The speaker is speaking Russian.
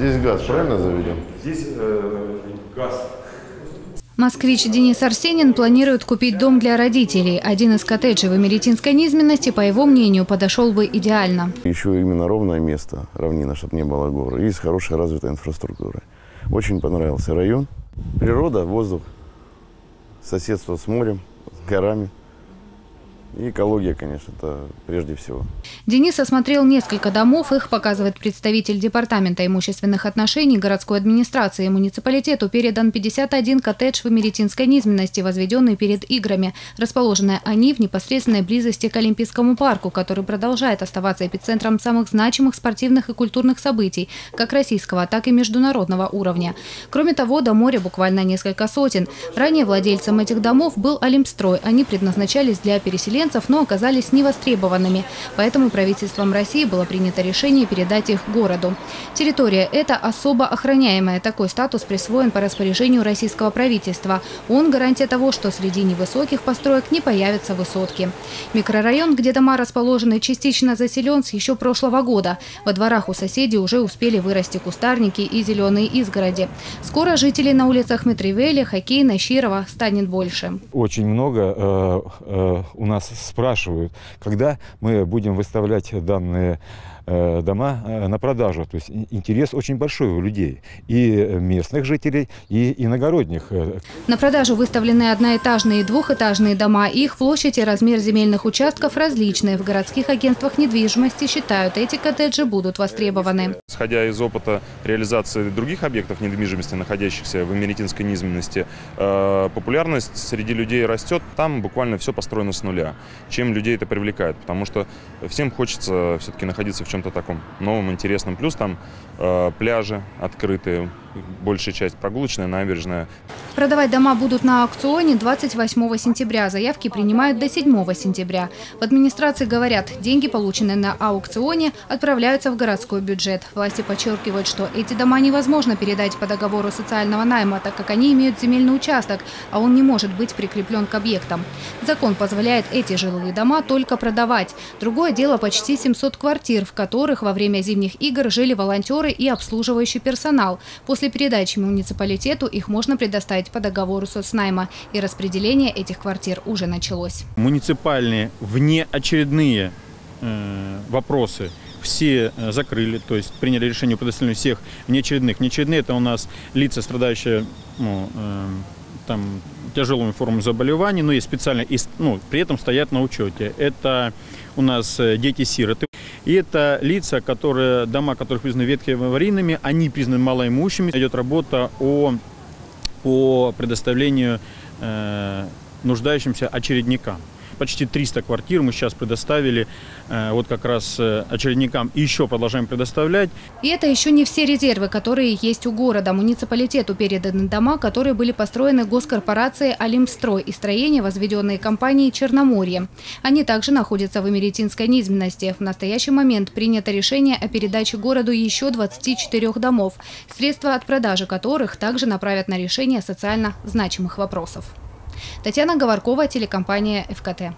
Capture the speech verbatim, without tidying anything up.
Здесь газ правильно заведем? Здесь э, газ. Москвич Денис Арсенин планирует купить дом для родителей. Один из коттеджей в Имеретинской низменности, по его мнению, подошел бы идеально. Еще именно ровное место, равнина, чтобы не было гор, и с хорошей развитой инфраструктурой. Очень понравился район. Природа, воздух, соседство с морем, с горами. И экология, конечно, это прежде всего. Денис осмотрел несколько домов. Их показывает представитель Департамента имущественных отношений городской администрации. Муниципалитету передан пятьдесят один коттедж в Имеретинской низменности, возведенный перед играми. Расположены они в непосредственной близости к Олимпийскому парку, который продолжает оставаться эпицентром самых значимых спортивных и культурных событий, как российского, так и международного уровня. Кроме того, до моря буквально несколько сотен. Ранее владельцем этих домов был Олимпстрой. Они предназначались для переселения, но оказались невостребованными. Поэтому правительством России было принято решение передать их городу. Территория эта особо охраняемая. Такой статус присвоен по распоряжению российского правительства. Он гарантия того, что среди невысоких построек не появятся высотки. Микрорайон, где дома расположены, частично заселен с еще прошлого года. Во дворах у соседей уже успели вырасти кустарники и зеленые изгороди. Скоро жителей на улицах Метривели, Хоккейной, Широва станет больше. Очень много э, э, у нас спрашивают, когда мы будем выставлять данные э, дома э, на продажу. То есть интерес очень большой у людей, и местных жителей, и иногородних. На продажу выставлены одноэтажные и двухэтажные дома. Их площадь и размер земельных участков различные. В городских агентствах недвижимости считают, эти коттеджи будут востребованы. Исходя из опыта реализации других объектов недвижимости, находящихся в Имеретинской низменности, э, популярность среди людей растет. Там буквально все построено с нуля. Чем людей это привлекает, потому что всем хочется все-таки находиться в чем-то таком новом, интересном. Плюс там э, пляжи открытые, большая часть прогулочная, набережная. Продавать дома будут на аукционе двадцать восьмого сентября. Заявки принимают до седьмого сентября. В администрации говорят, деньги, полученные на аукционе, отправляются в городской бюджет. Власти подчеркивают, что эти дома невозможно передать по договору социального найма, так как они имеют земельный участок, а он не может быть прикреплен к объектам. Закон позволяет эти жилые дома только продавать. Другое дело почти семьсот квартир, в которых во время зимних игр жили волонтеры и обслуживающий персонал. После передачи муниципалитету их можно предоставить по договору соцнайма, и распределение этих квартир уже началось. Муниципальные внеочередные э, вопросы все закрыли, то есть приняли решение о предоставлении всех внеочередных. Внеочередные – это у нас лица, страдающие ну, э, там, тяжелыми формами заболеваний, но и специально, и, ну, при этом стоят на учете. Это у нас дети-сироты. И это лица, которые, дома которых признаны ветхими аварийными, они признаны малоимущими. Идет работа о... по предоставлению э, нуждающимся очередникам. Почти триста квартир мы сейчас предоставили э, вот как раз очередникам и еще продолжаем предоставлять. И это еще не все резервы, которые есть у города. Муниципалитету переданы дома, которые были построены госкорпорацией «Олимпстрой» и строения, возведенные компанией «Черноморье». Они также находятся в Имеретинской низменности. В настоящий момент принято решение о передаче городу еще двадцати четырёх домов, средства от продажи которых также направят на решение социально значимых вопросов. Татьяна Говоркова, телекомпания «Эфкате».